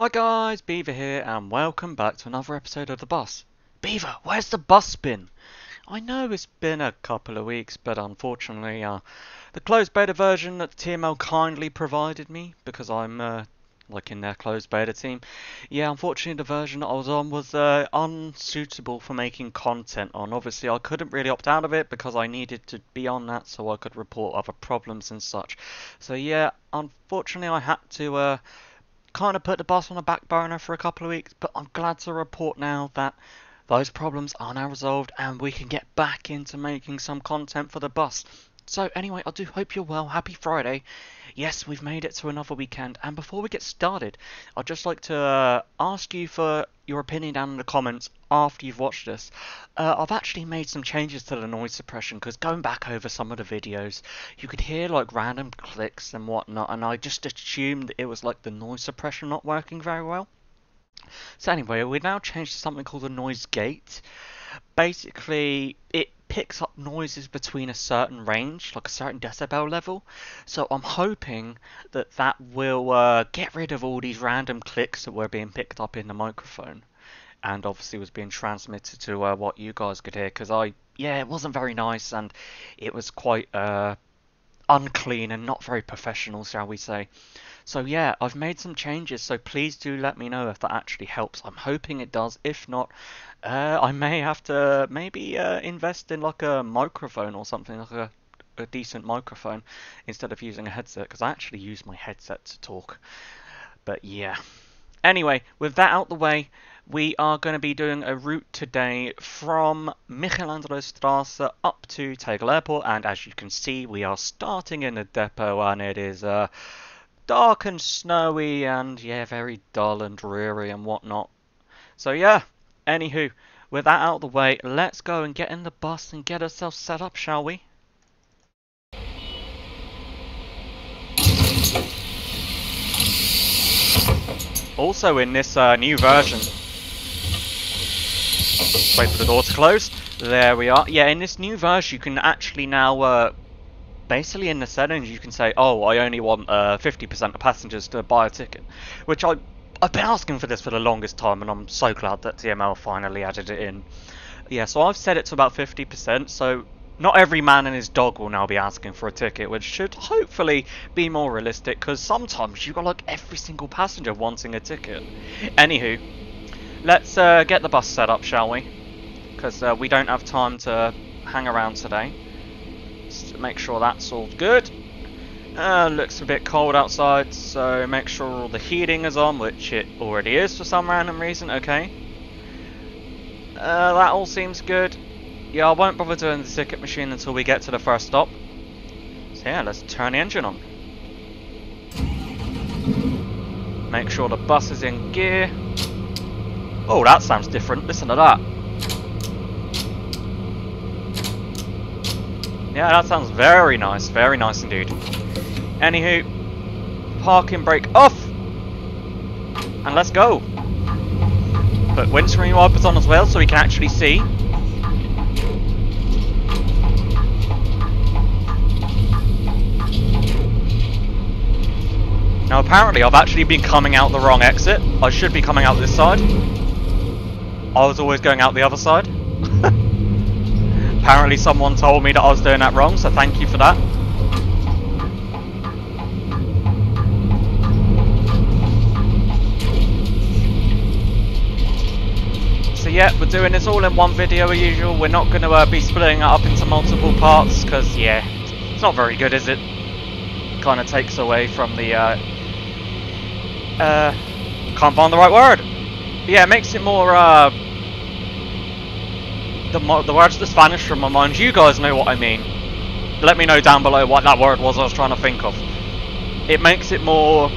Hi guys, Beaver here and welcome back to another episode of The Bus. Beaver, where's the bus been? I know it's been a couple of weeks, but unfortunately the closed beta version that TML kindly provided me, because I'm like in their closed beta team, yeah, unfortunately the version I was on was unsuitable for making content on. Obviously I couldn't really opt out of it because I needed to be on that so I could report other problems and such. So yeah, unfortunately I had to kind of put the bus on a back burner for a couple of weeks, but I'm glad to report now that those problems are now resolved and we can get back into making some content for the bus. So anyway, I do hope you're well. Happy Friday. Yes, we've made it to another weekend, and before we get started, I'd just like to ask you for your opinion down in the comments after you've watched this. I've actually made some changes to the noise suppression, because going back over some of the videos, you could hear like random clicks and whatnot, and I just assumed it was like the noise suppression not working very well. So anyway, we've now changed to something called a noise gate. Basically, it picks up noises between a certain range, like a certain decibel level, so I'm hoping that that will get rid of all these random clicks that were being picked up in the microphone and obviously was being transmitted to what you guys could hear, because it wasn't very nice and it was quite unclean and not very professional, shall we say. So yeah, I've made some changes, so please do let me know if that actually helps. I'm hoping it does. If not, I may have to maybe invest in like a microphone or something, like a decent microphone, instead of using a headset, because I actually use my headset to talk. But yeah, anyway, with that out the way, we are going to be doing a route today from Michelangelo Strasse up to Tegel Airport, and as you can see, we are starting in the depot, and it is dark and snowy and, yeah, very dull and dreary and whatnot. So yeah, anywho, with that out the way, let's go and get in the bus and get ourselves set up, shall we? Also in this new version, wait for the door to close, there we are. Yeah, in this new version you can actually now, basically in the settings you can say, oh, I only want 50% of passengers to buy a ticket, which I've been asking for this for the longest time, and I'm so glad that TML finally added it in. Yeah, so I've set it to about 50%, so not every man and his dog will now be asking for a ticket, which should hopefully be more realistic, because sometimes you've got like every single passenger wanting a ticket. Anywho, let's get the bus set up, shall we? Because we don't have time to hang around today. Just to make sure that's all good. Looks a bit cold outside, so make sure all the heating is on, which it already is for some random reason. Okay. That all seems good. Yeah, I won't bother doing the ticket machine until we get to the first stop. So yeah, let's turn the engine on. Make sure the bus is in gear. Oh, that sounds different. Listen to that. Yeah, that sounds very nice indeed. Anywho, parking brake off! And let's go! Put windscreen wipers on as well so we can actually see. Now apparently I've actually been coming out the wrong exit. I should be coming out this side. I was always going out the other side. Apparently someone told me that I was doing that wrong, so thank you for that. So yeah, we're doing this all in one video as usual. We're not going to be splitting it up into multiple parts, because yeah, it's not very good, is it? Kind of takes away from the can't find the right word. But yeah, it makes it more the words that's vanished from my mind. You guys know what I mean. Let me know down below what that word was I was trying to think of. It makes it more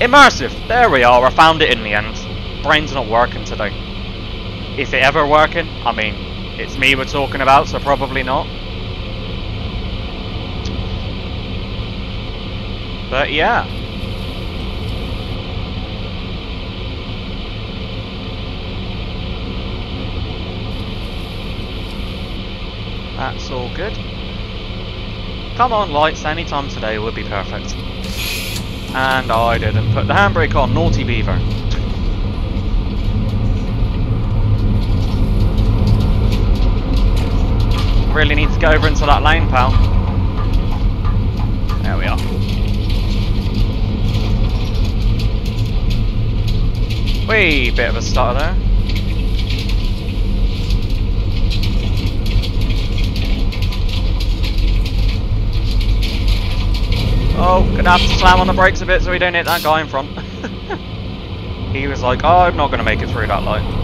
immersive. There we are. I found it in the end. Brain's not working today. Is it ever working? I mean, it's me we're talking about, so probably not. But yeah. That's all good. Come on, lights, any time today would be perfect. And I didn't put the handbrake on, naughty Beaver. really need to get over into that lane, pal. There we are. Wee, bit of a stutter there. Oh, gonna have to slam on the brakes a bit so we don't hit that guy in front. He was like, oh, I'm not gonna make it through that light.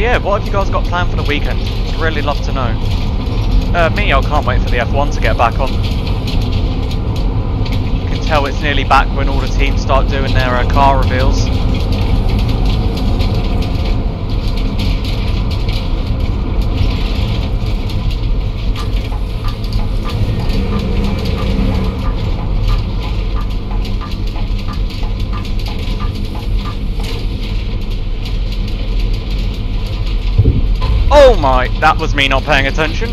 Yeah, what have you guys got planned for the weekend? I'd really love to know. Me, I can't wait for the F1 to get back on. You can tell it's nearly back when all the teams start doing their car reveals. Oh my, that was me not paying attention.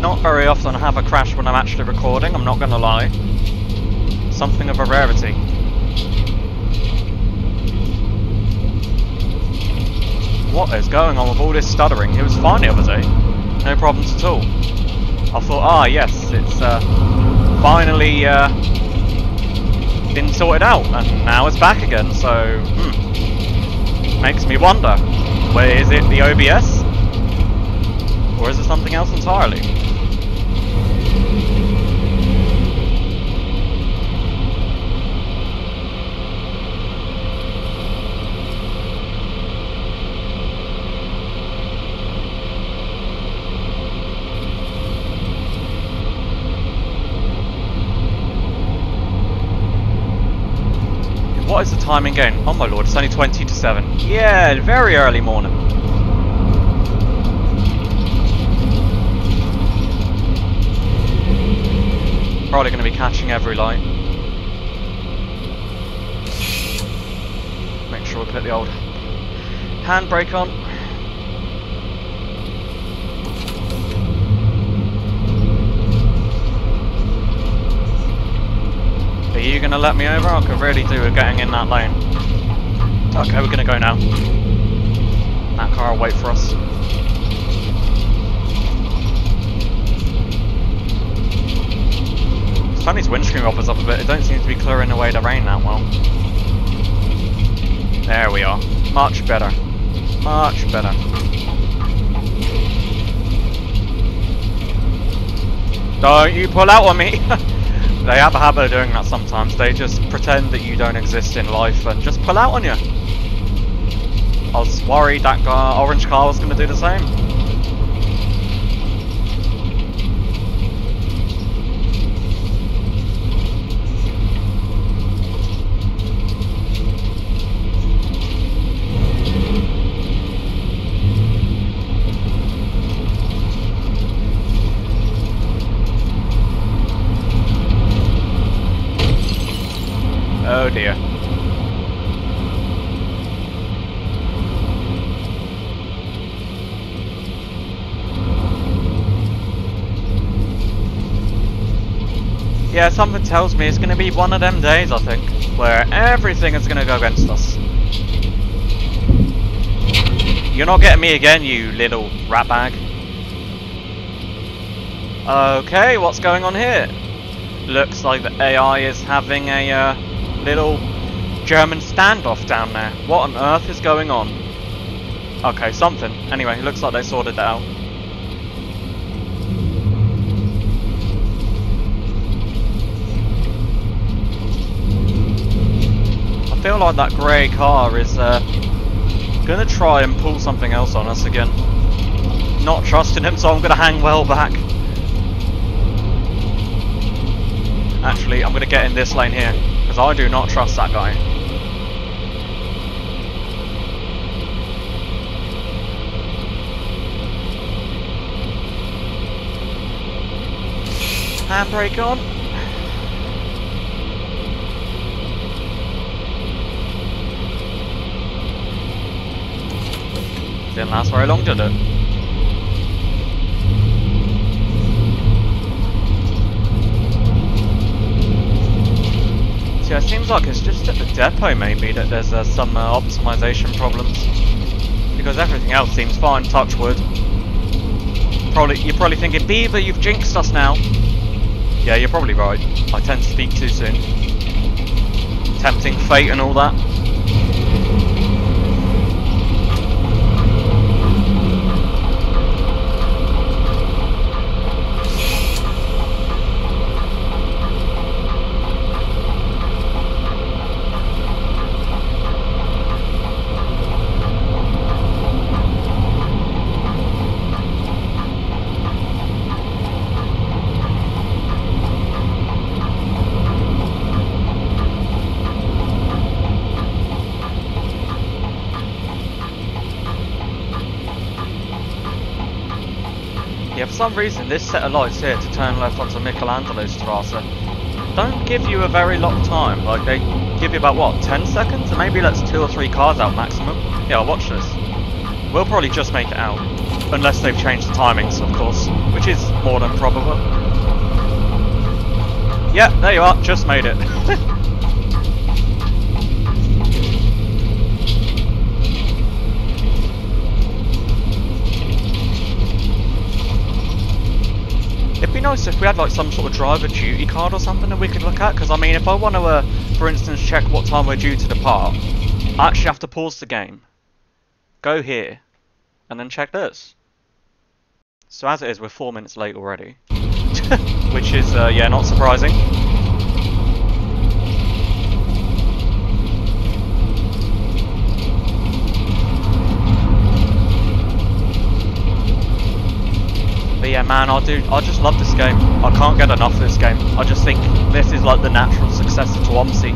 Not very often I have a crash when I'm actually recording, I'm not gonna lie. Something of a rarity. What is going on with all this stuttering? It was fine the other day. No problems at all. I thought, ah yes, it's finally been sorted out, and now it's back again, so makes me wonder, where is it the OBS? Or is it something else entirely? What is the timing again? Oh my lord, it's only 20 to 7. Yeah, very early morning. Probably going to be catching every light. Make sure we put the old handbrake on. Are you going to let me over? I could really do with getting in that lane. Okay, we're going to go now. That car will wait for us. It's funny his windscreen offers up a bit. It don't seem to be clearing away the rain that well. There we are. Much better. Much better. Don't you pull out on me! They have a habit of doing that sometimes. They just pretend that you don't exist in life and just pull out on you. I was worried that guy, orange car was going to do the same. Oh dear. Yeah, something tells me it's going to be one of them days, I think, where everything is going to go against us. You're not getting me again, you little rat bag. Okay, what's going on here? Looks like the AI is having a little German standoff down there. What on earth is going on? Okay, something. Anyway, it looks like they sorted that out. I feel like that grey car is gonna try and pull something else on us again. Not trusting him, so I'm gonna hang well back. Actually, I'm gonna get in this lane here. I do not trust that guy. Handbrake on. didn't last very long, did it? Yeah, it seems like it's just at the depot maybe that there's some optimization problems, because everything else seems fine, touch wood. You're probably thinking, Beaver, you've jinxed us now. Yeah, you're probably right. I tend to speak too soon. Tempting fate and all that. For some reason, this set of lights here to turn left onto Michelangelo Strasse don't give you a very long time. Like, they give you about, what, 10 seconds? And maybe that's 2 or 3 cars out maximum. Yeah, watch this. We'll probably just make it out. Unless they've changed the timings, of course, which is more than probable. Yeah, there you are, just made it. Nice if we had like some sort of driver duty card or something that we could look at, because I mean if I want to for instance check what time we're due to depart, I actually have to pause the game, go here, and then check this. So as it is, we're 4 minutes late already, which is yeah, not surprising. But yeah, man, I just love this game. I can't get enough of this game. I just think this is like the natural successor to OMSI.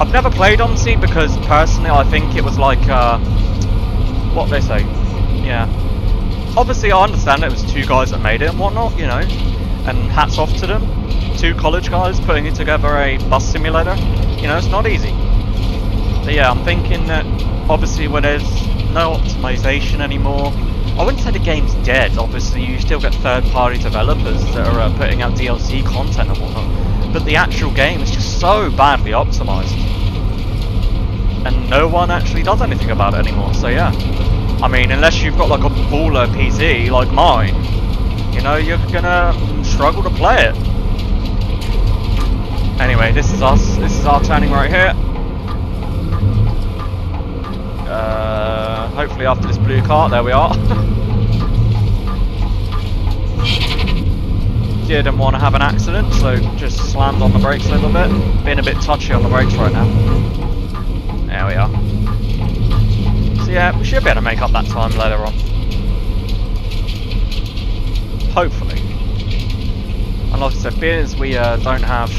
I've never played OMSI because personally I think it was like, what they say, yeah. Obviously I understand it was 2 guys that made it and whatnot, you know, and hats off to them. 2 college guys putting it together, a bus simulator, you know, it's not easy. But yeah, I'm thinking that obviously when there's no optimization anymore, I wouldn't say the game's dead, obviously you still get third-party developers that are putting out DLC content and whatnot, but the actual game is just so badly optimised, and no one actually does anything about it anymore, so yeah. I mean, unless you've got like a baller PC like mine, you know, you're gonna struggle to play it. Anyway, this is us, this is our turning right here. Hopefully after this blue car, there we are. Didn't want to have an accident, so just slammed on the brakes a little bit. Being a bit touchy on the brakes right now. There we are. So yeah, we should be able to make up that time later on. Hopefully. And like I said, being as we don't have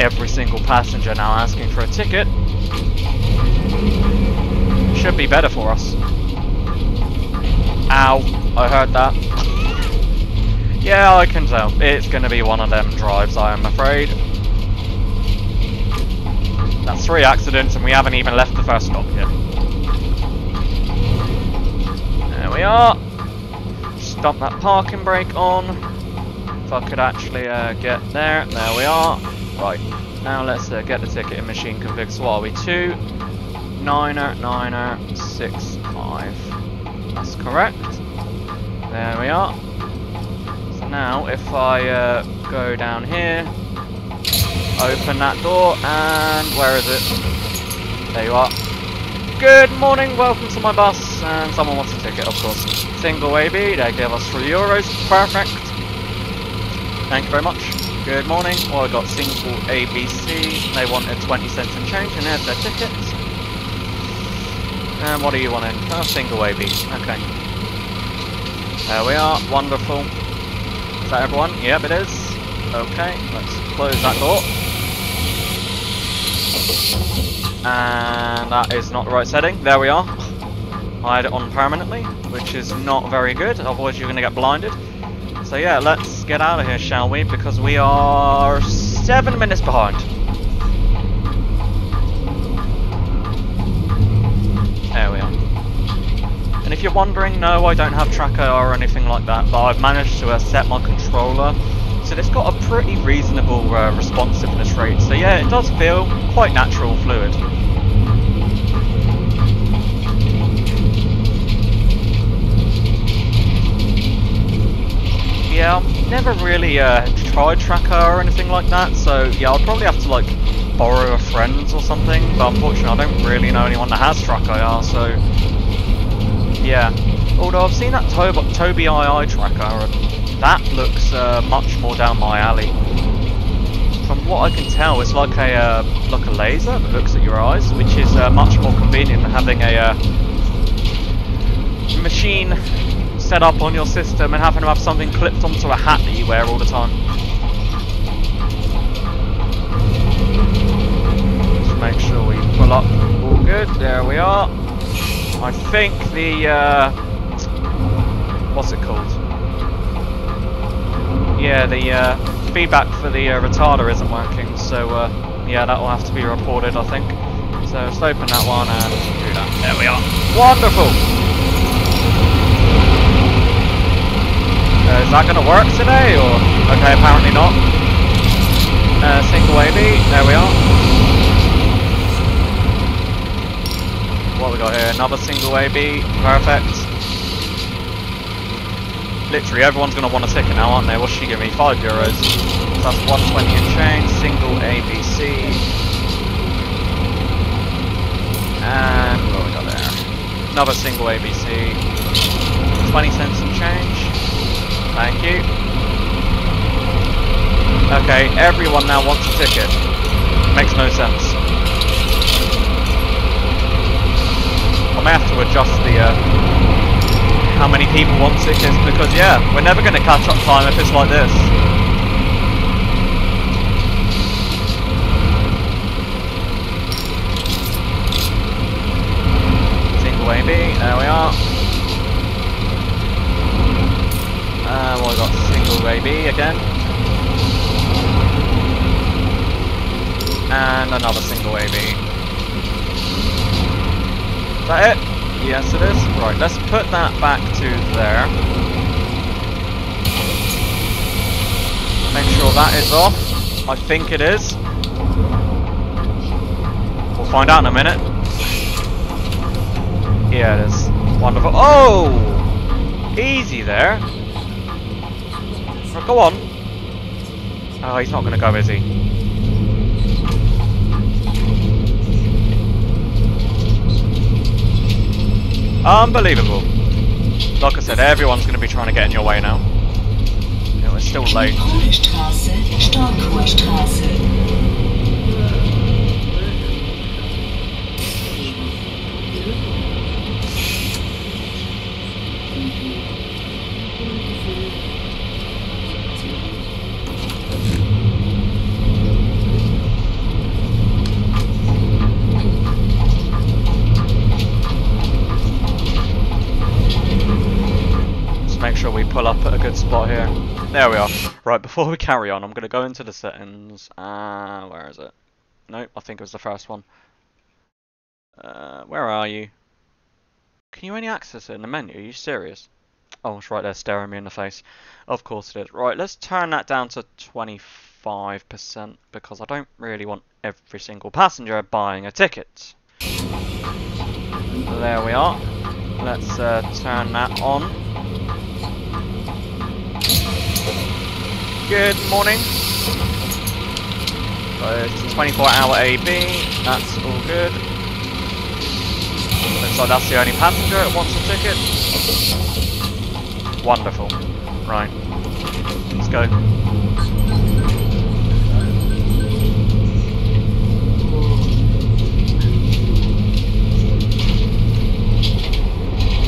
every single passenger now asking for a ticket, should be better for us. Ow, I heard that. Yeah, I can tell. It's going to be one of them drives, I am afraid. That's 3 accidents and we haven't even left the first stop yet. There we are. Stomp that parking brake on. If I could actually get there. There we are. Right, now let's get the ticket in machine config. So what are we, 2? 9er, 9er, 6, 5. That's correct. There we are. So now, if I go down here, open that door, and where is it? There you are. Good morning, welcome to my bus, and someone wants a ticket, of course. Single AB, they give us €3. Perfect. Thank you very much. Good morning. Well, I got single ABC. They wanted 20 cents in change, and there's their tickets. And what do you want in? Oh, single AB. Okay. There we are. Wonderful. Is that everyone? Yep, it is. Okay, let's close that door. And that is not the right setting. There we are. I had it on permanently, which is not very good. Otherwise you're going to get blinded. So yeah, let's get out of here, shall we? Because we are 7 minutes behind. if you're wondering, no, I don't have TrackIR or anything like that, but I've managed to set my controller, so it's got a pretty reasonable responsiveness rate, so yeah, it does feel quite natural fluid. Yeah, I've never really tried TrackIR or anything like that, so yeah, I'll probably have to like borrow a friend's or something, but unfortunately I don't really know anyone that has TrackIR, so yeah. Although I've seen that Tobii Eye Tracker, and that looks much more down my alley. From what I can tell, it's like a laser that looks at your eyes, which is much more convenient than having a machine set up on your system and having to have something clipped onto a hat that you wear all the time. Just make sure we pull up. All good, there we are. I think the, what's it called? Yeah, the feedback for the retarder isn't working, so yeah, that will have to be reported, I think. So let's open that one and do that. There we are. Wonderful! Is that going to work today, or...? Okay, apparently not. Single AB, there we are. What have we got here? Another single AB, perfect. Literally everyone's going to want a ticket now, aren't they? What's she giving me? €5. So that's 120 in change, single ABC. And what have we got there? Another single ABC. 20 cents in change. Thank you. Okay, everyone now wants a ticket. Makes no sense. I may have to adjust the how many people want tickets, because yeah, we're never going to catch up time if it's like this. Single AB, there we are. Well, I got single AB again. And another single AB. Is that it? Yes, it is. Right, let's put that back to there. Make sure that is off. I think it is. We'll find out in a minute. Yeah, it is. Wonderful. Oh! Easy there. Go on. Oh, he's not going to go, is he? Unbelievable. Like I said, everyone's going to be trying to get in your way now. Yeah, it's still late. Pull up at a good spot here. There we are. Right, before we carry on, I'm going to go into the settings. Where is it? Nope, I think it was the first one. Where are you? Can you only access it in the menu? Are you serious? Oh, it's right there staring me in the face. Of course it is. Right, let's turn that down to 25% because I don't really want every single passenger buying a ticket. There we are. Let's turn that on. Good morning. So it's a 24-hour AB, that's all good. Looks like that's the only passenger that wants a ticket. Wonderful. Right. Let's go.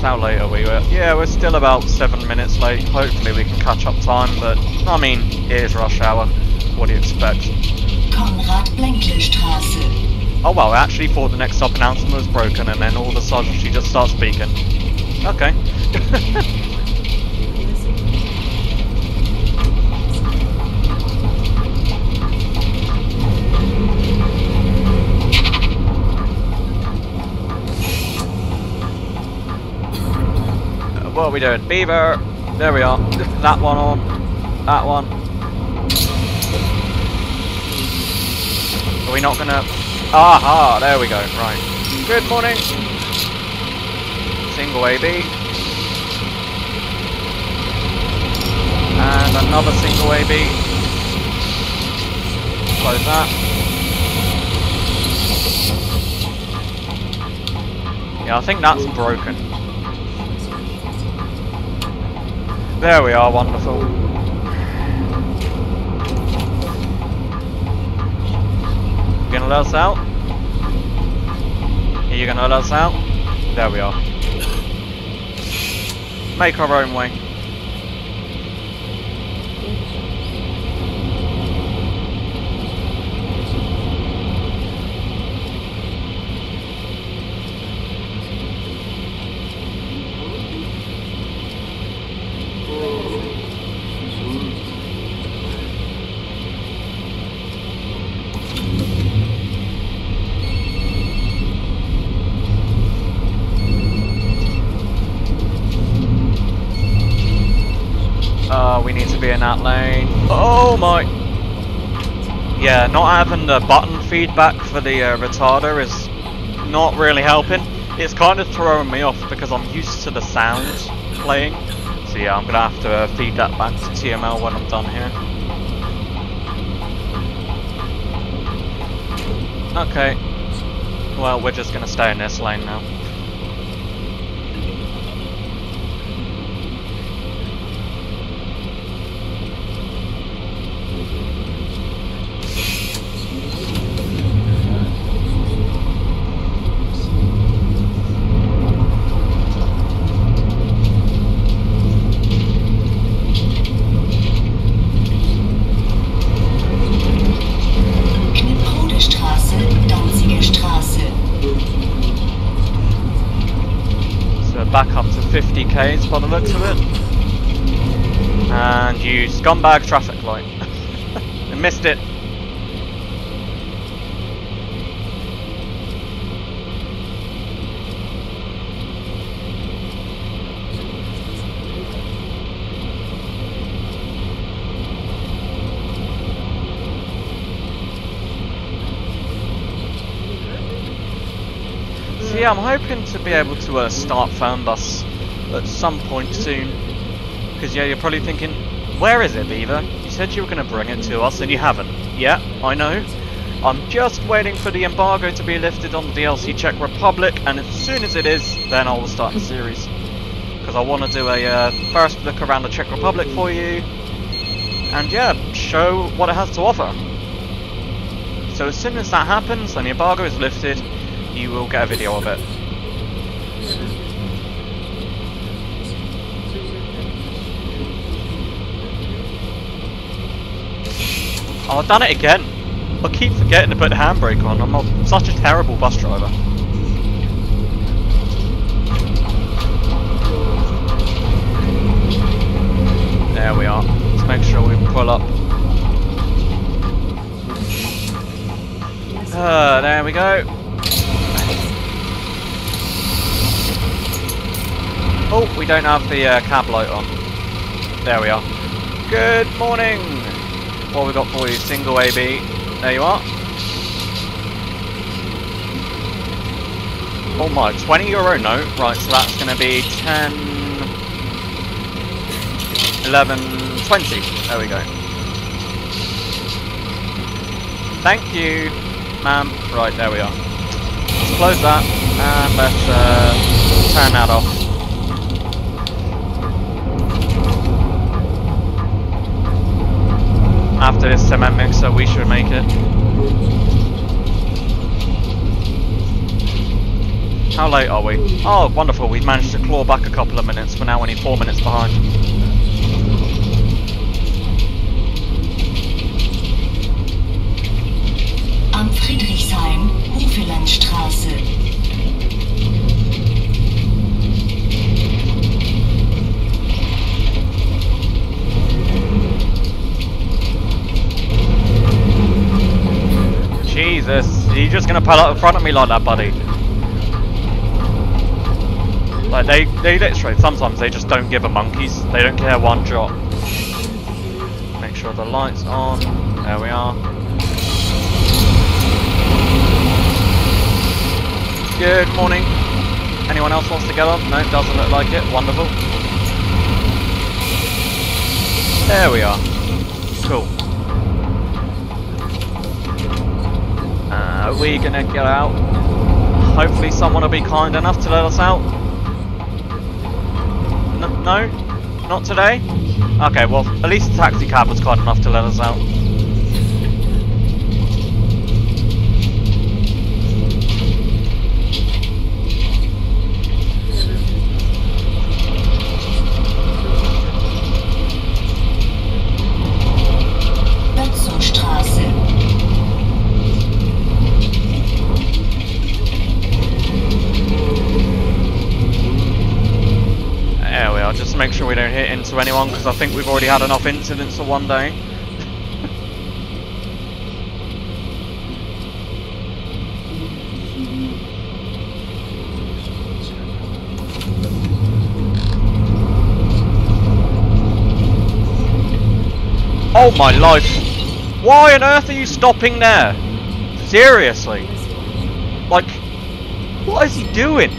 How late are we? Yeah, we're still about 7 minutes late. Hopefully we can catch up time, but I mean, it is rush hour. What do you expect? Konrad Blenklistrasse. Oh well, I actually thought the next stop announcement was broken, and then all of a sudden she just starts speaking. Okay. we doing? Beaver. There we are. That one on. That one. Are we not gonna... Aha! There we go. Right. Good morning. Single AB. And another single AB. Close that. Yeah, I think that's broken. There we are, wonderful. You gonna let us out? Are you gonna let us out? There we are. Make our own way. In that lane. Oh my! Yeah, not having the button feedback for the retarder is not really helping. It's kind of throwing me off because I'm used to the sound playing. So yeah, I'm going to have to feed that back to TML when I'm done here. Okay. Well, we're just going to stay in this lane now. Back up to 50k's by the looks of it. And you scumbag traffic light. I missed it. Yeah, I'm hoping to be able to start Fernbus at some point soon. Because, yeah, you're probably thinking, where is it, Beaver? You said you were going to bring it to us, and you haven't. Yeah, I know. I'm just waiting for the embargo to be lifted on the DLC Czech Republic, and as soon as it is, then I will start the series. Because I want to do a first look around the Czech Republic for you, and, yeah, show what it has to offer. So as soon as that happens, and the embargo is lifted, you will get a video of it. Oh, I've done it again. I keep forgetting to put the handbrake on. I'm such a terrible bus driver. There we are. Let's make sure we pull up. There we go. Oh, we don't have the cab light on. There we are. Good morning! What have we got for you? Single AB. There you are. Oh my, €20 note. Right, so that's going to be 10... 11... 20. There we go. Thank you, ma'am. Right, there we are. Let's close that, and let's turn that off. After this cement mixer, we should make it. How late are we? Oh, wonderful, we've managed to claw back a couple of minutes. We're now only 4 minutes behind. Am Friedrichshain, Hufelandstraße. Jesus, are you just going to pull up in front of me like that, buddy? Like they literally, sometimes they just don't give a monkeys. They don't care one jot. Make sure the light's on. There we are. Good morning. Anyone else wants to get on? No, doesn't look like it. Wonderful. There we are. Cool. Are we gonna get out? Hopefully someone will be kind enough to let us out. No? Not today? Okay, well, at least the taxi cab was kind enough to let us out. Make sure we don't hit into anyone, because I think we've already had enough incidents for one day. Oh my life! Why on earth are you stopping there? Seriously? Like, what is he doing?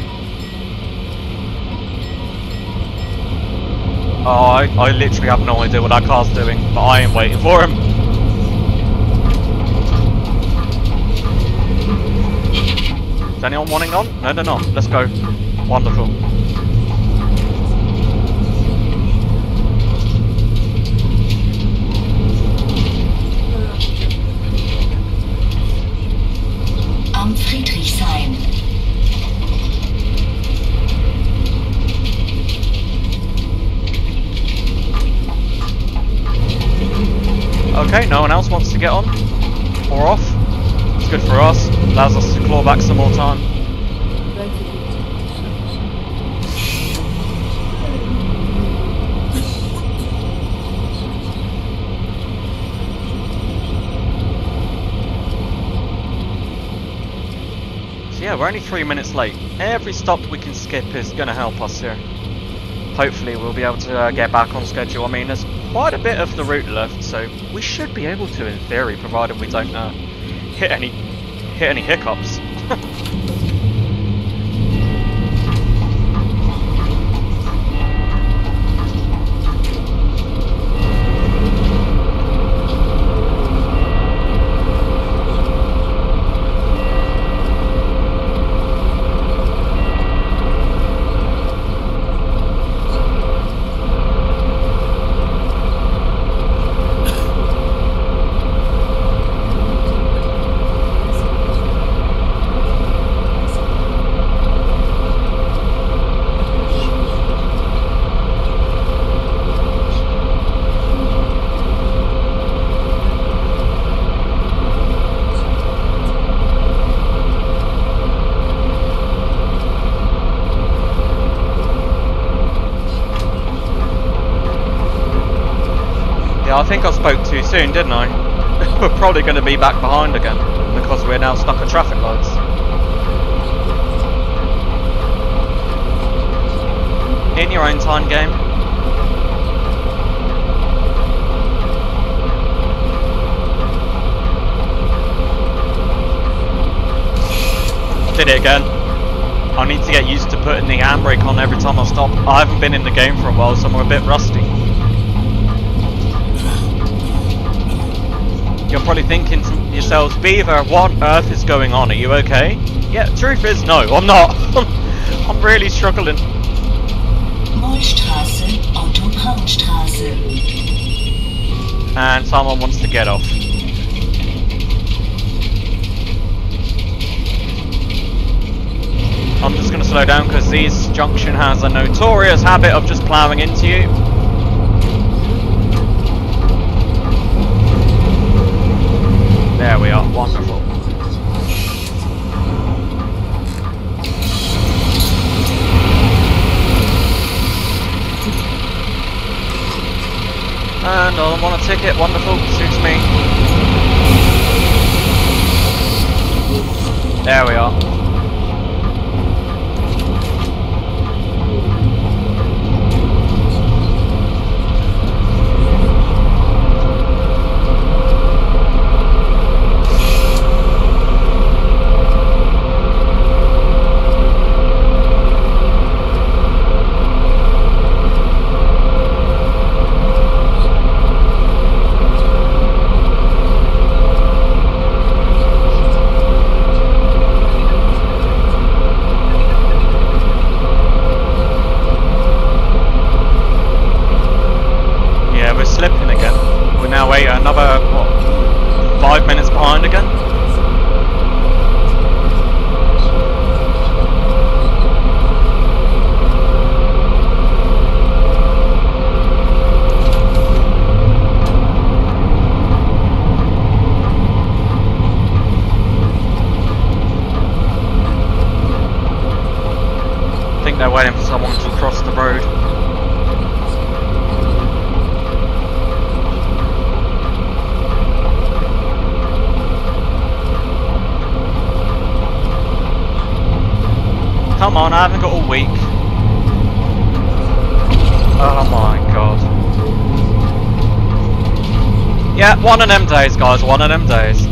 Oh, I literally have no idea what that car's doing, but I ain't waiting for him. Is anyone wanting on? No, they're not. Let's go. Wonderful. Am Friedrichshain. Okay, no one else wants to get on or off. It's good for us. Allows us to claw back some more time. So yeah, we're only 3 minutes late. Every stop we can skip is going to help us here. Hopefully we'll be able to get back on schedule. I mean, there's quite a bit of the route left, so we should be able to, in theory, provided we don't hit any hiccups. I think I spoke too soon, didn't I? We're probably going to be back behind again because we're now stuck at traffic lights. In your own time, game. Did it again. I need to get used to putting the handbrake on every time I stop. I haven't been in the game for a while, so I'm a bit rusty. You're probably thinking to yourselves, Beaver, what on earth is going on? Are you okay? Yeah, truth is, no, I'm not. I'm really struggling. And someone wants to get off. I'm just going to slow down because this junction has a notorious habit of just ploughing into you. There we are, wonderful. And I want a ticket, wonderful, suits me. There we are. 5 minutes behind again. I think they're waiting for someone to cross the road. Come on, I haven't got all week. Oh my god. Yeah, one of them days, guys, one of them days.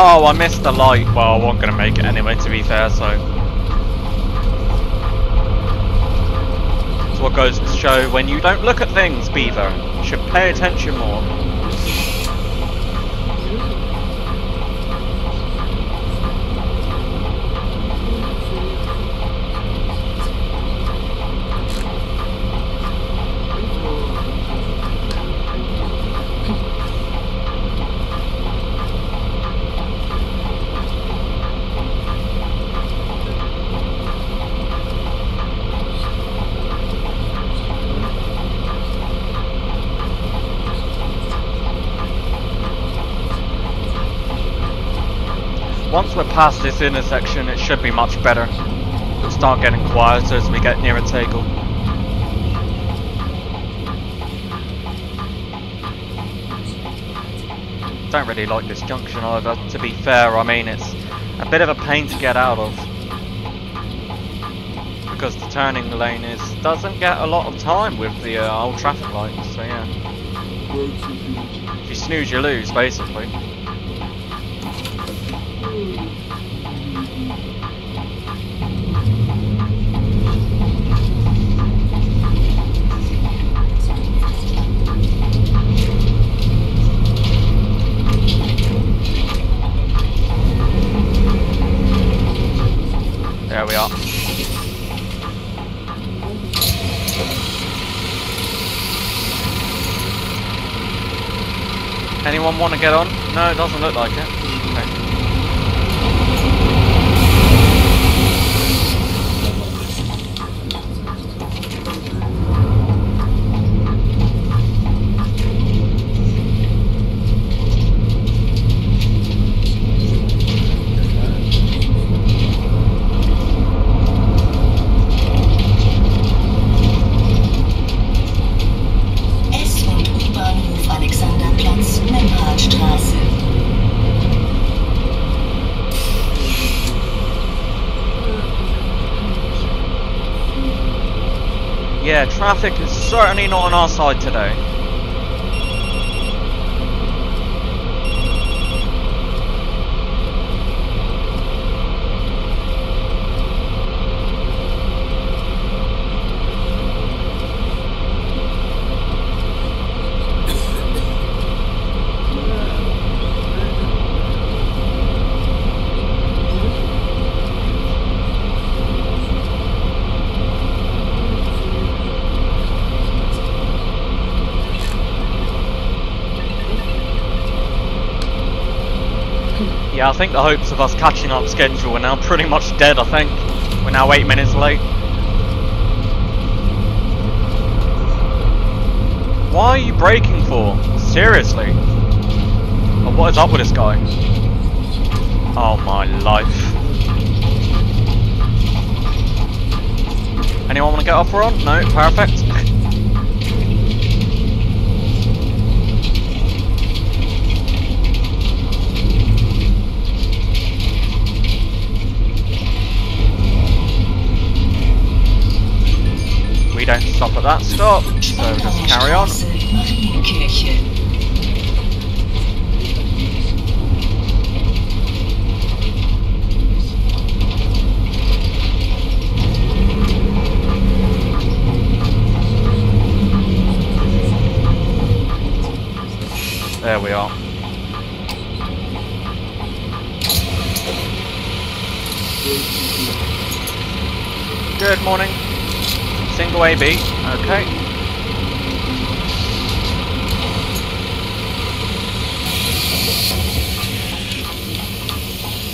Oh, I missed the light. Well, I wasn't going to make it anyway, to be fair, so. It's what goes to show when you don't look at things, Beaver. You should pay attention more. Once we're past this intersection, it should be much better. It'll start getting quieter as we get nearer Tegel. Don't really like this junction either, to be fair. I mean, it's a bit of a pain to get out of, because the turning lane doesn't get a lot of time with the old traffic lights, so yeah. If you snooze, you lose, basically. There we are. Anyone want to get on? No, it doesn't look like it. Yeah, traffic is certainly not on our side today. Yeah, I think the hopes of us catching up schedule are now pretty much dead, I think. We're now 8 minutes late. Why are you braking for? Seriously? Oh, what is up with this guy? Oh my life. Anyone want to get off or on? No? Perfect. stop at that stop, so just carry on. There we are. Good morning. Single AB. Okay.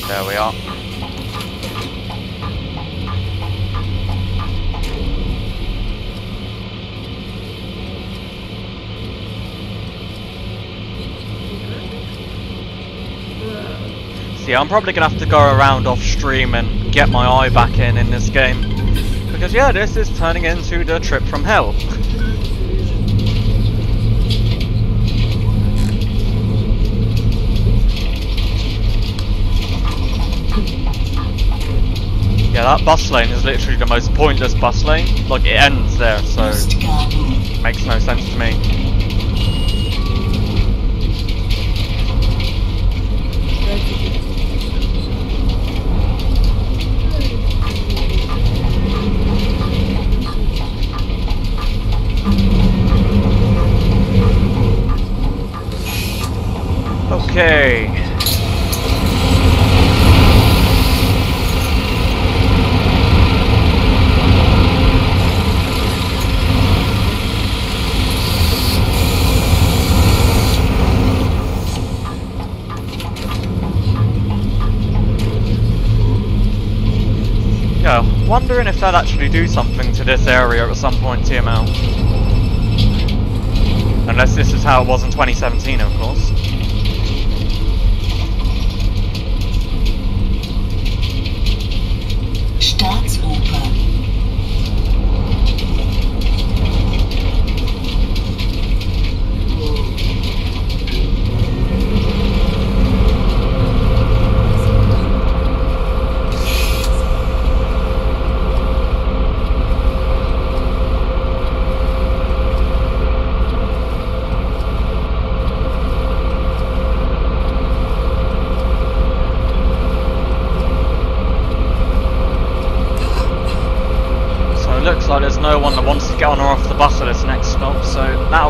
There we are. See, I'm probably gonna have to go around off stream and get my eye back in this game. Because yeah, this is turning into the trip from hell. Yeah, that bus lane is literally the most pointless bus lane. Like, it ends there, so it makes no sense to me. Okay. Yeah, wondering if they'll actually do something to this area at some point, TML. Unless this is how it was in 2017, of course.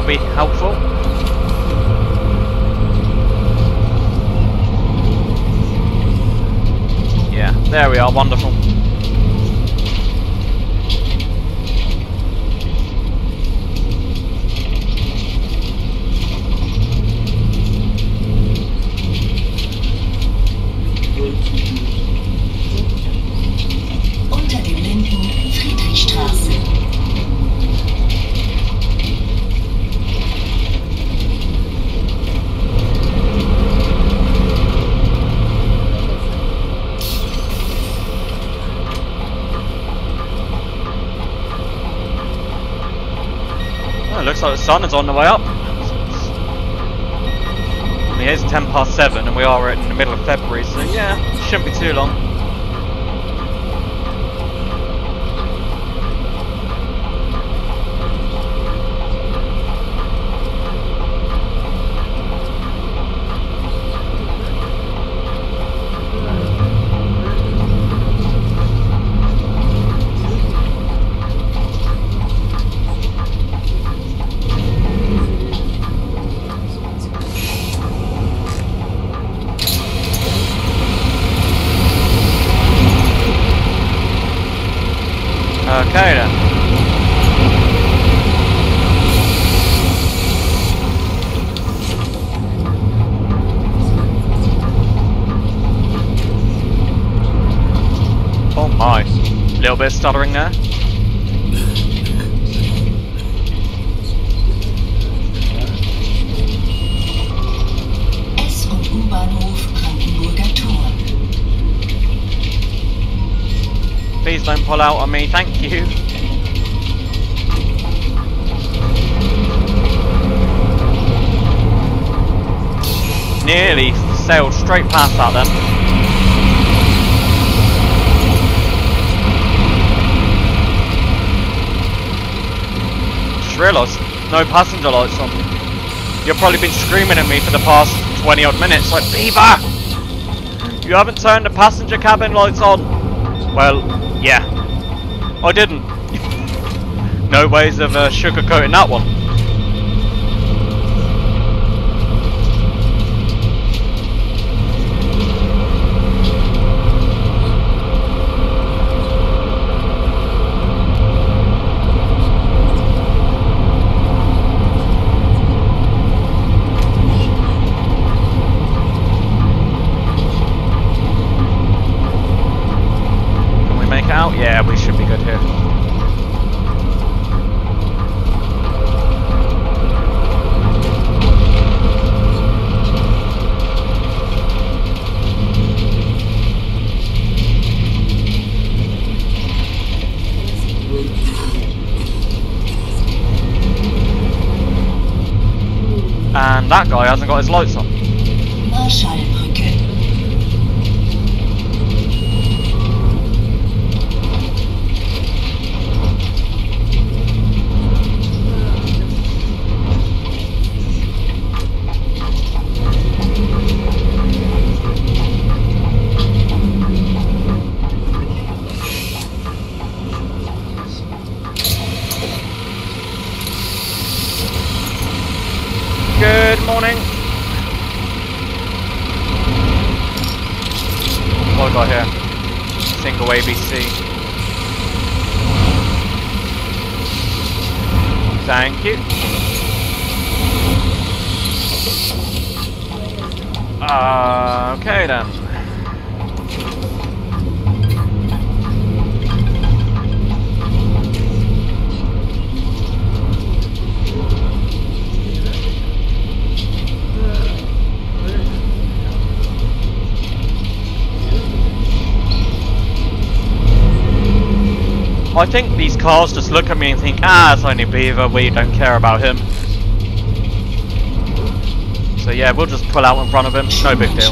Be helpful. Yeah, there we are, wonderful. The sun is on the way up. I mean, it is 7:10 and we are in the middle of February, so yeah, shouldn't be too long. Bit stuttering there. Please don't pull out on me, thank you. Nearly sailed straight past that then. just realised, no passenger lights on. You've probably been screaming at me for the past 20 odd minutes, like, Beaver! You haven't turned the passenger cabin lights on! Well, yeah. I didn't. No ways of sugarcoating that one. Yeah, we should be good here. And that guy hasn't got his lights on. Thank you. Okay then. I think these cars just look at me and think, ah, it's only Beaver, we don't care about him. So yeah, we'll just pull out in front of him, no big deal.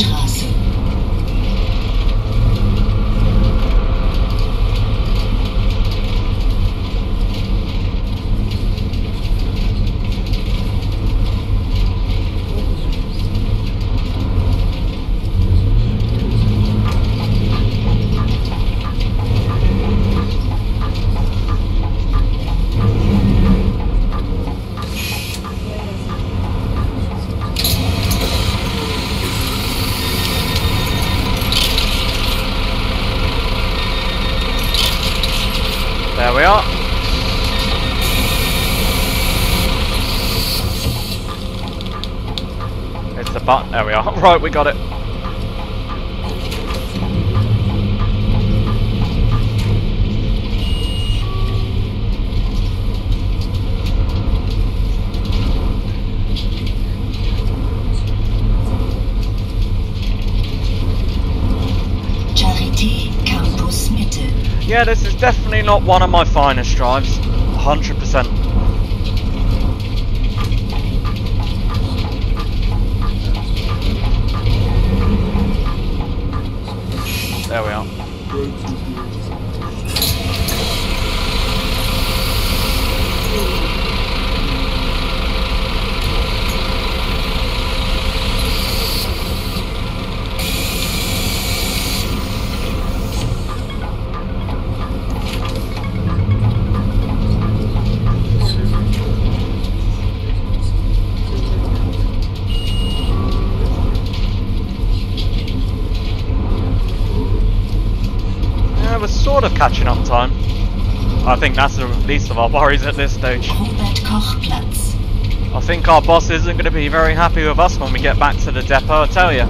There we are. It's the button. There we are. Right, we got it. Charity Campus Mitte. Yeah, this is definitely not one of my finest drives, 100%. There we are. Sort of catching up time. I think that's the least of our worries at this stage. I think our boss isn't going to be very happy with us when we get back to the depot, I tell you.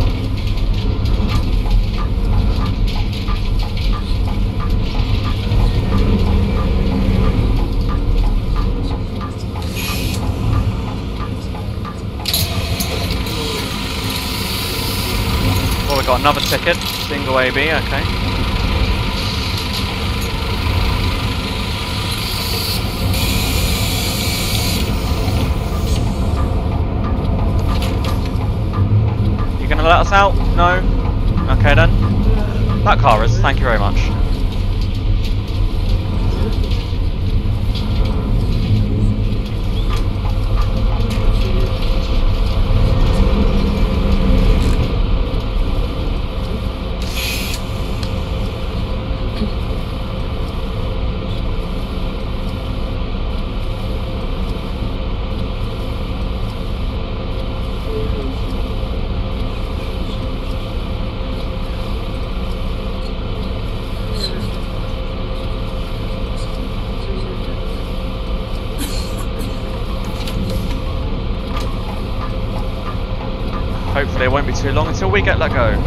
Oh, we got another ticket. Single AB, okay. Let us out? No? Okay then. That car is, thank you very much. Hopefully it won't be too long until we get let go.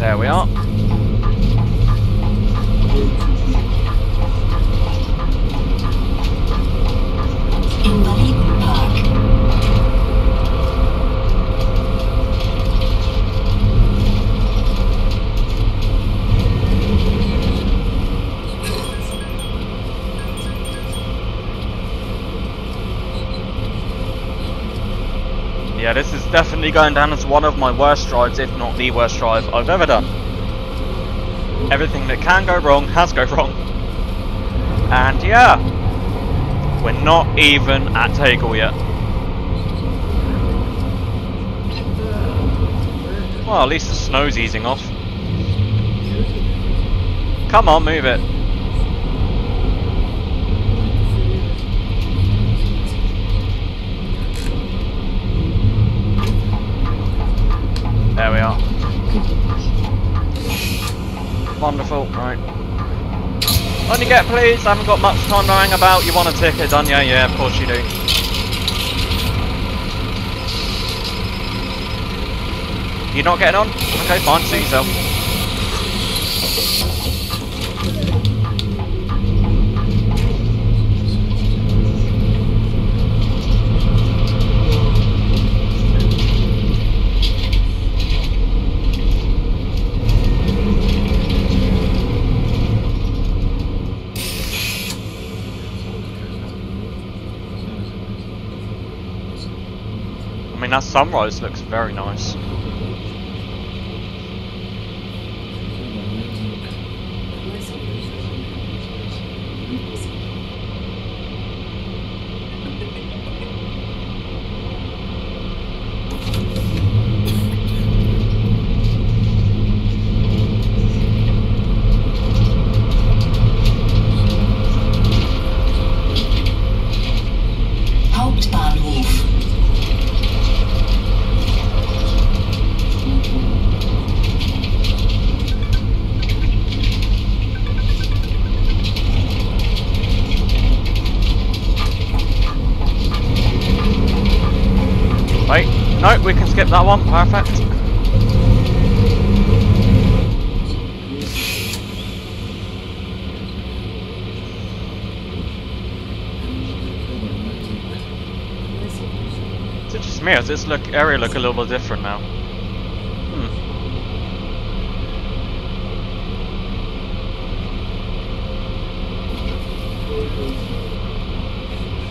There we are. Yeah, this is definitely going down as one of my worst drives, if not the worst drive I've ever done. Everything that can go wrong has gone wrong. And yeah, we're not even at Tegel yet. Well, at least the snow's easing off. Come on, move it. There we are. Wonderful, right. On your get, please. I haven't got much time lying about. You want a ticket, don't you? Yeah, of course you do. You're not getting on? Okay, fine, suit yourself. I mean, that sunrise looks very nice. Nope, we can skip that one, perfect. Is it just me or does this area look a little bit different now? Hmm.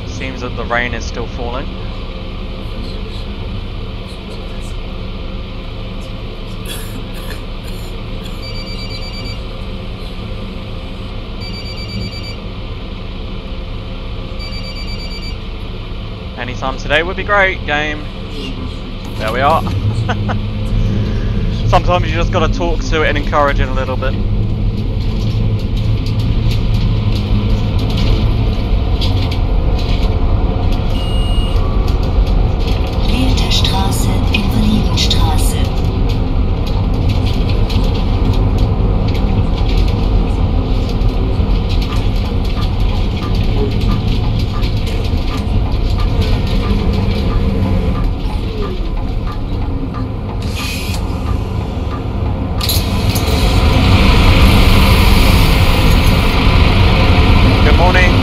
Seems that the rain is still falling. Anytime today would be great, game. There we are. Sometimes you just gotta talk to it and encourage it a little bit. Straße, Hufelandstraße.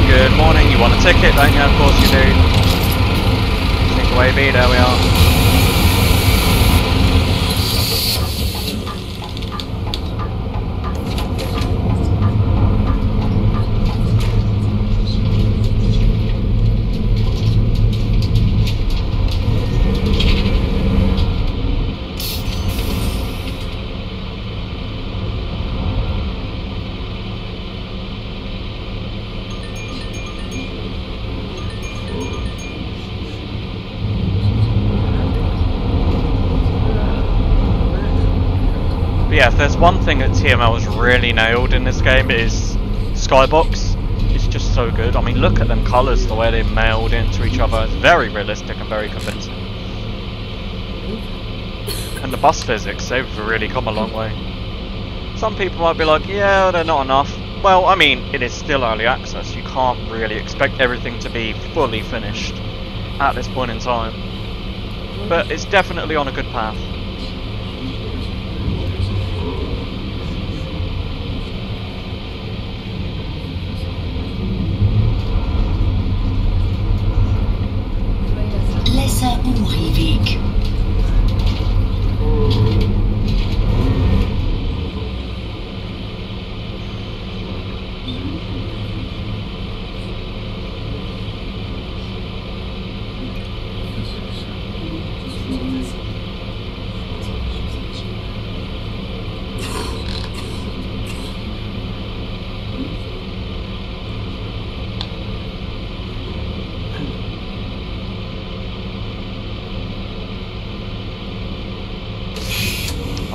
Good morning, you want a ticket, don't you? Of course you do. Take away B, there we are. One thing that TML has really nailed in this game is skybox. is just so good. I mean, look at them colours, the way they meld into each other. It's very realistic and very convincing. And the bus physics, they've really come a long way. Some people might be like, yeah, they're not enough. Well, I mean, it is still early access. You can't really expect everything to be fully finished at this point in time. But it's definitely on a good path.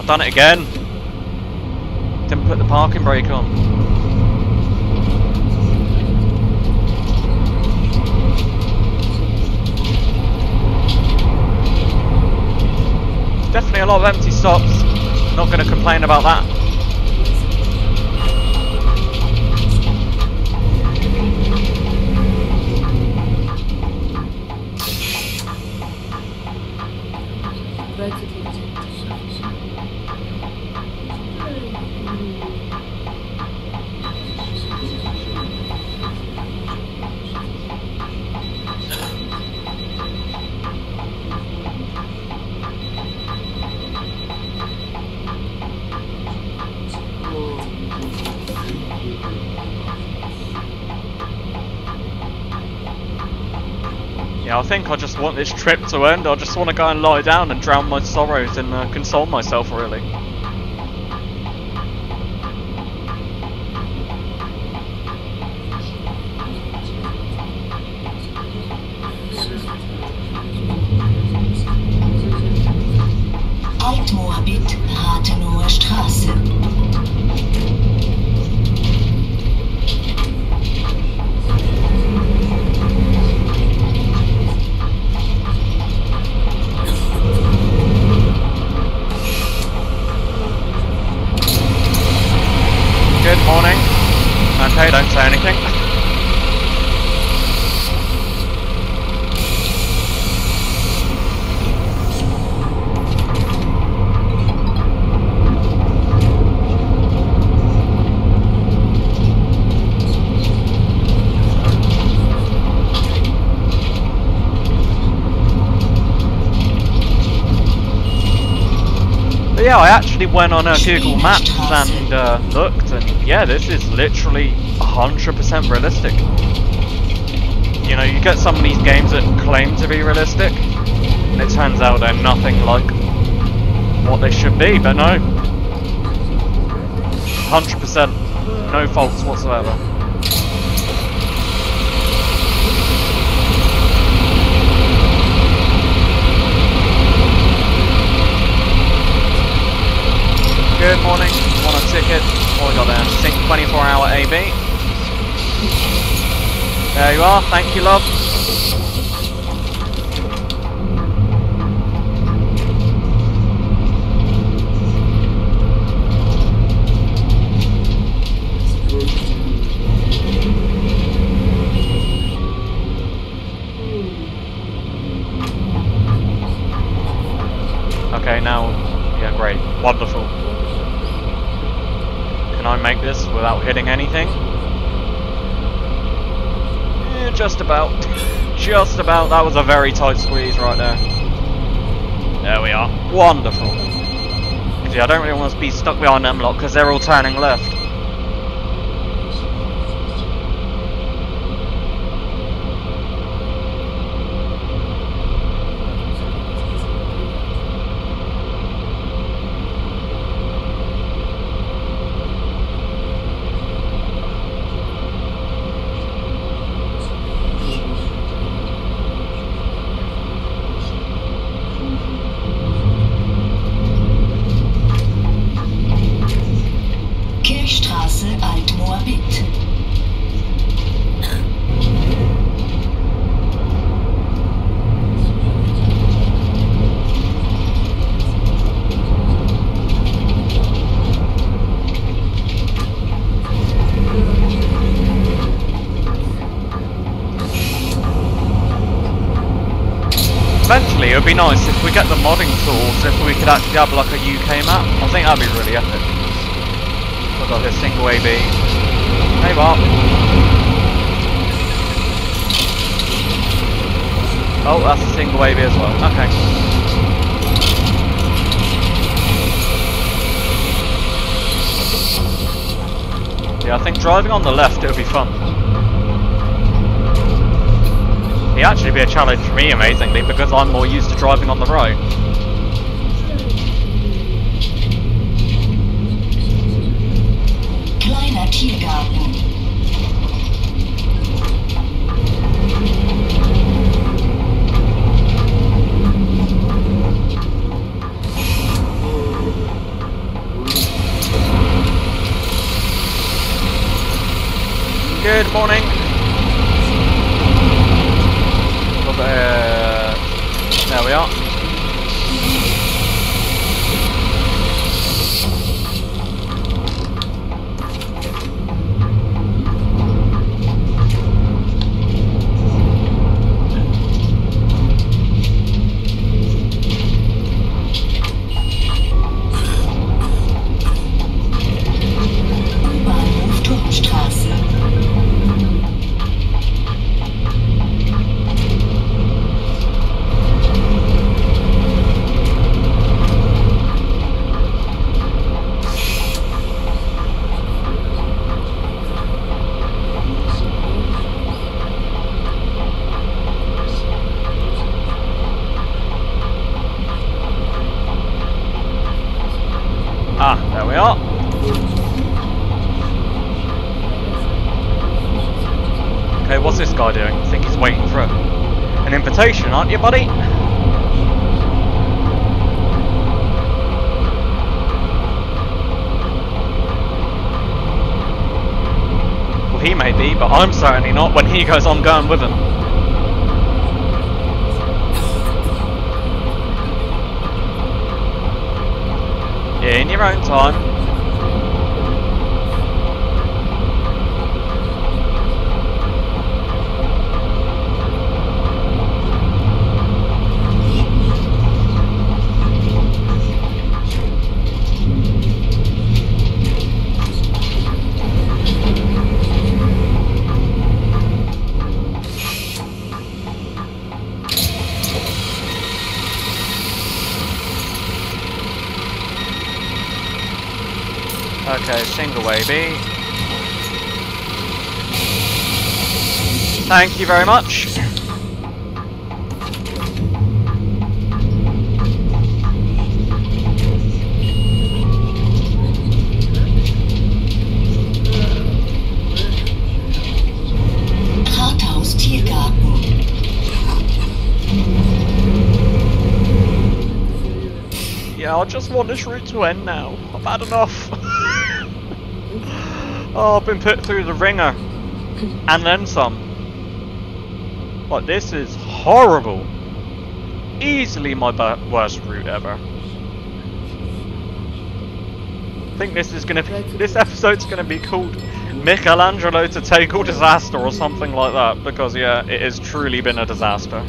Done it again. Didn't put the parking brake on. Definitely a lot of empty stops. Not going to complain about that. I think I just want this trip to end. I just want to go and lie down and drown my sorrows and console myself, really. Went on Google Maps and looked, and yeah, this is literally 100% realistic. You know, you get some of these games that claim to be realistic, and it turns out they're nothing like what they should be, but no. 100%, no faults whatsoever. Good morning, on a ticket. Oh, we got there. Sync 24-hour AB. There you are, thank you, love. Okay, now, yeah, great. Wonderful. I make this without hitting anything? Yeah, just about. Just about. That was a very tight squeeze right there. There we are. Wonderful. See, I don't really want to be stuck behind them lot because they're all turning left. Eventually, it would be nice if we get the modding tools, if we could actually have like a UK map. I think that'd be really epic. I've got this single AB. Hey, Bob. Oh, that's a single AB as well. Okay. Yeah, I think driving on the left, it would be fun. It'd actually be a challenge for me, amazingly, because I'm more used to driving on the road. Kleiner Tiergarten. Good morning. There we are. Aren't you, buddy? Well, he may be, but I'm certainly not when he goes on going with him. Yeah, in your own time. Okay, single wavy. Thank you very much. Yeah, I just want this route to end now. I've had enough. Oh, I've been put through the ringer, and then some. Like, this is horrible. Easily my worst route ever. I think this is gonna be, this episode's gonna be called Michelangelo to Tegel Disaster or something like that, because yeah, it has truly been a disaster.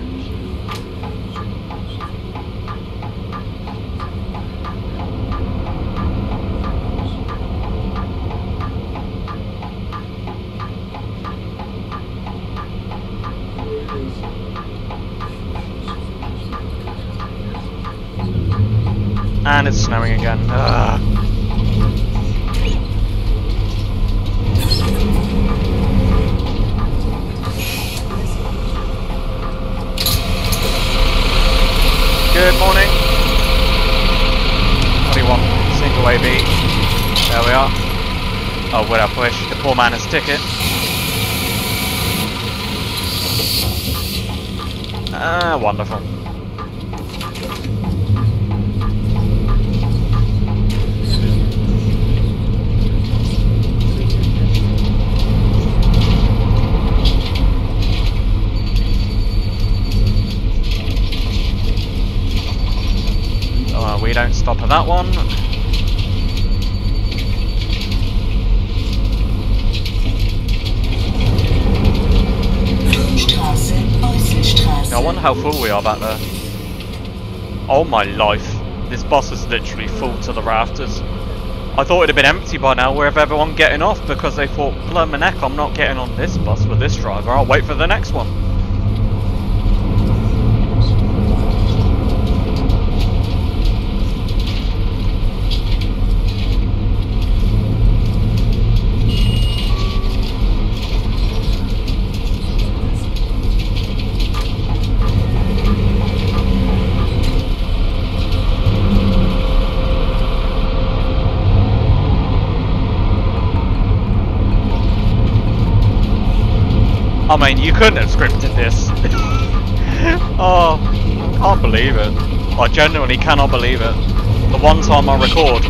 And it's snowing again. Ugh. Good morning. 21, single AB. There we are. Oh, what a push. The poor man has ticket. Ah, wonderful. We don't stop at that one. I wonder how full we are back there. Oh my life, this bus is literally full to the rafters. I thought it'd have been empty by now with everyone getting off because they thought, blimey neck, I'm not getting on this bus with this driver, I'll wait for the next one. I mean, you couldn't have scripted this. Oh, I can't believe it. I genuinely cannot believe it. The one time I record,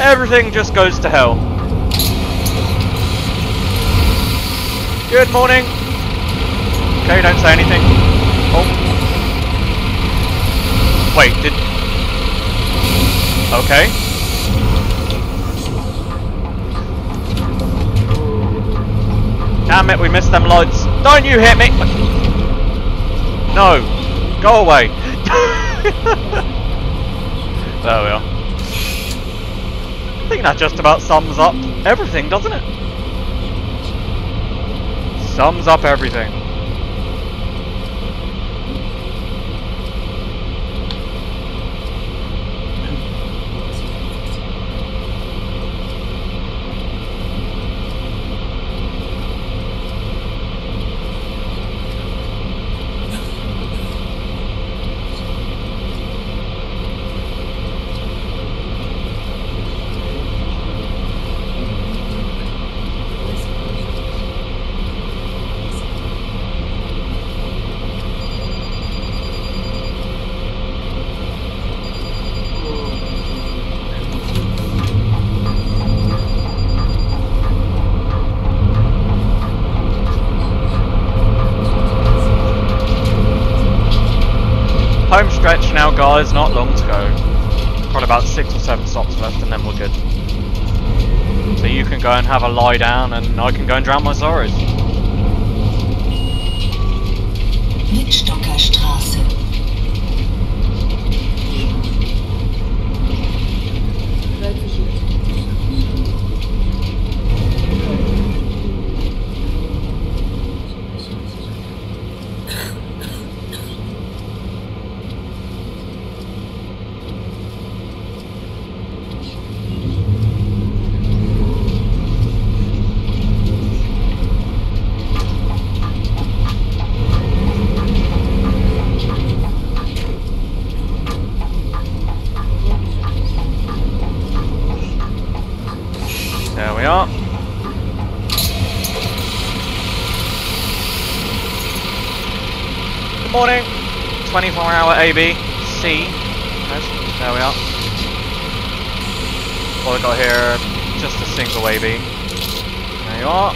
everything just goes to hell. Good morning. Okay, don't say anything. Oh. Wait, did... Okay. Damn it, we missed them lights. Don't you hit me! No! Go away! There we are. I think that just about sums up everything, doesn't it? Sums up everything. Guys, not long to go. Probably about 6 or 7 stops left and then we're good. So you can go and have a lie down and I can go and drown my sorrows. Michelangelo Strasse. Morning, 24-hour A B C. There we are. All I got here, just a single A B. There you are.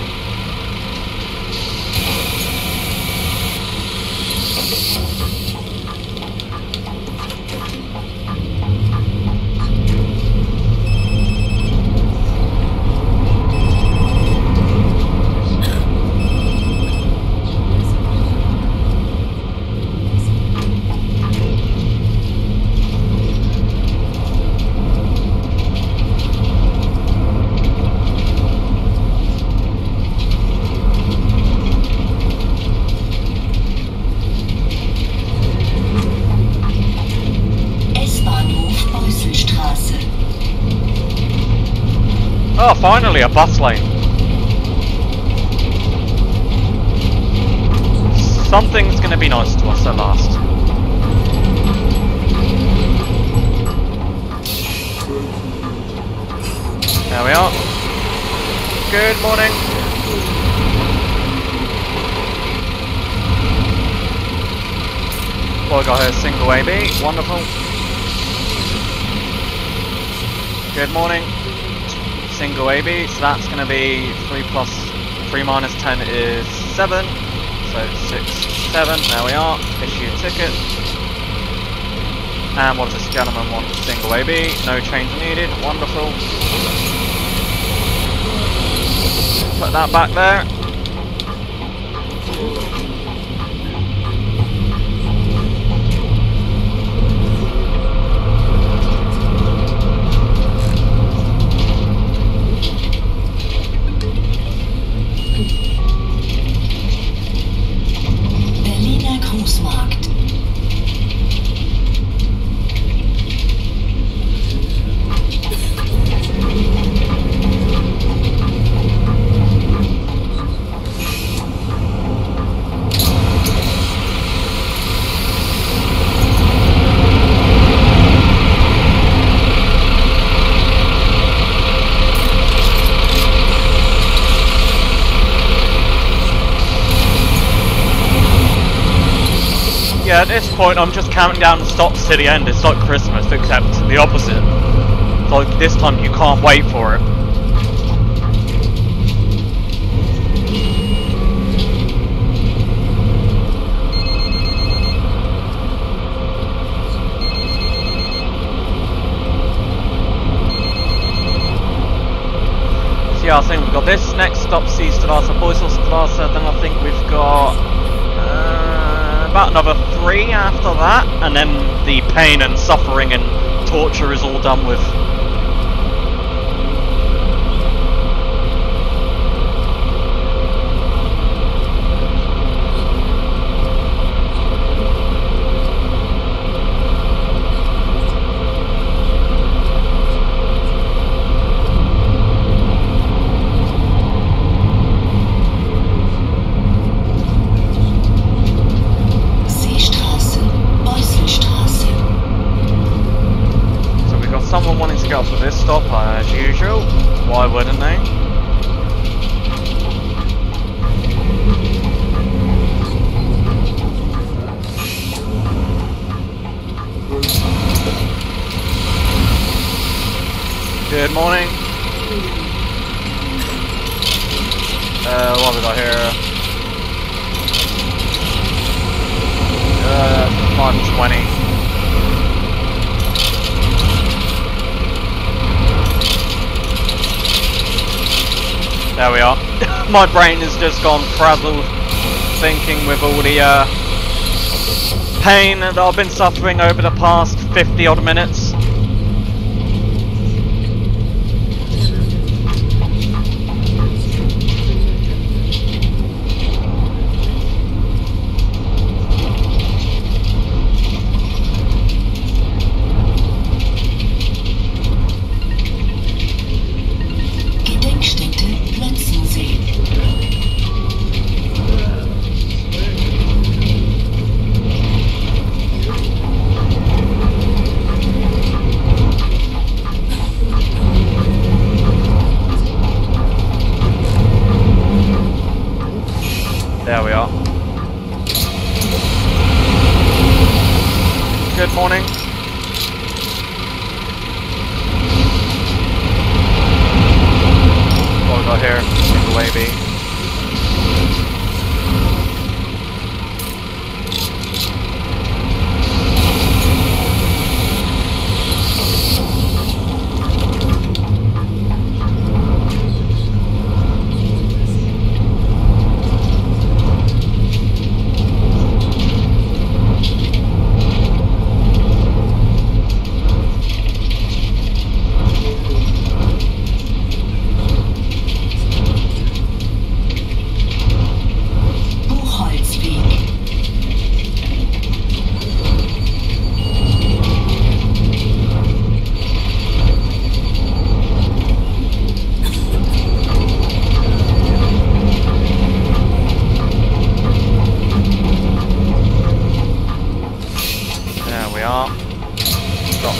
Oh, finally a bus lane. Something's gonna be nice to us at last. There we are. Good morning. Well, I got her single AB. Wonderful. Good morning. Single AB, so that's going to be 3 plus 3 minus 10 is 7, so 6, 7. There we are. Issue ticket. And what does this gentleman want? Single AB. No change needed. Wonderful. Put that back there. Yeah, at this point I'm just counting down the stops to the end. It's like Christmas, except the opposite. It's like this time you can't wait for it. So yeah, I think we've got this, next stop Strasse, Hufelandstraße, then I think we've got about another 3 after that, and then the pain and suffering and torture is all done with. My brain has just gone frazzled, thinking with all the pain that I've been suffering over the past 50 odd minutes.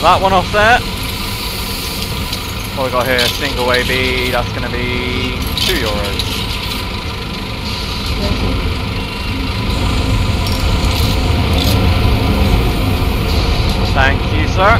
That one off there. What we got here? Single AB, that's going to be €2. Thank you, sir.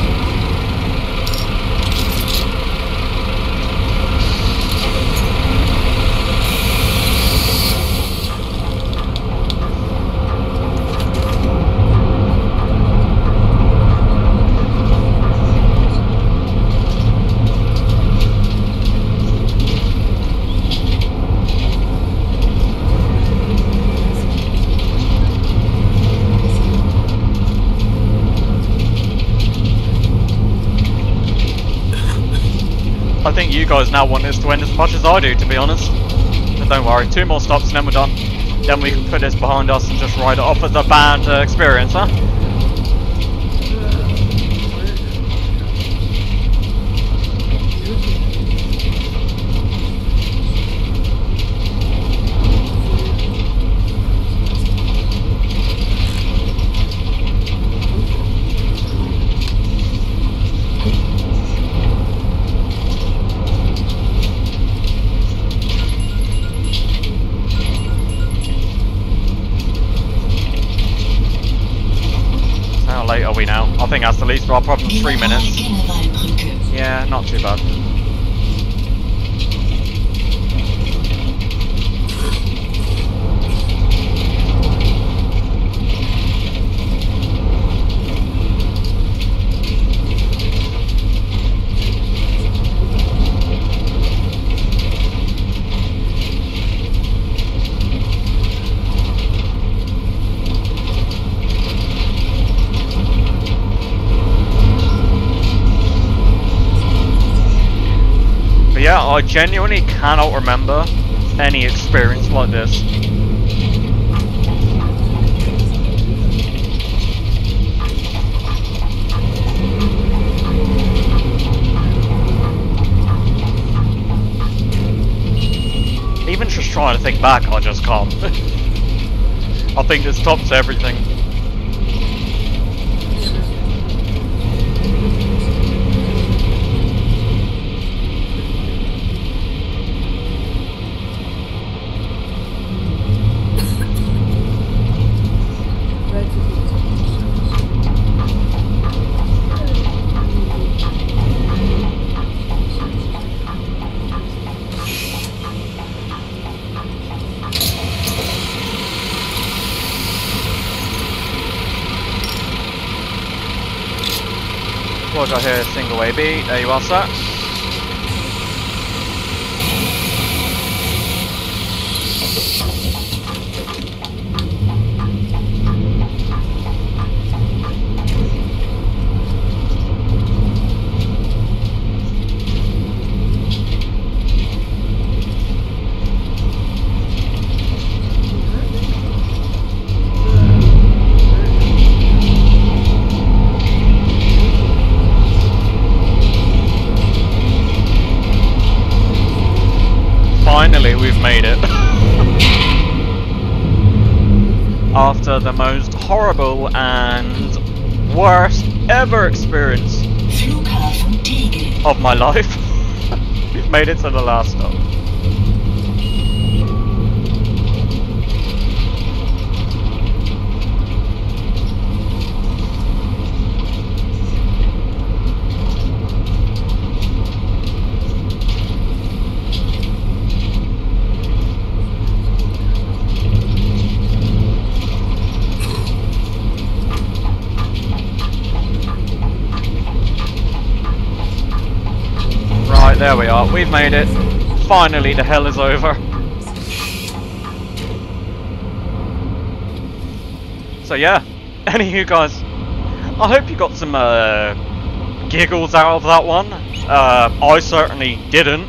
You guys now want this to end as much as I do, to be honest. But don't worry, 2 more stops and then we're done. Then we can put this behind us and just ride it off as a bad experience, huh? we now? I think that's the least of our problems. 3 minutes. Yeah, not too bad. Yeah, I genuinely cannot remember any experience like this. Even just trying to think back, I just can't. I think this tops everything. Got here, single AB, there you are, sir. After the most horrible and worst ever experience of my life, we've made it to the last stop. There we are, we've made it. Finally, the hell is over. So yeah, any of you guys, I hope you got some giggles out of that one. I certainly didn't.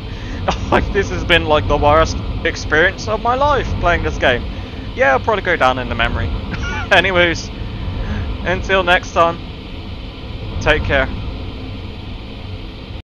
This has been like the worst experience of my life playing this game. Yeah, I'll probably go down in the memory. Anyways, until next time, take care.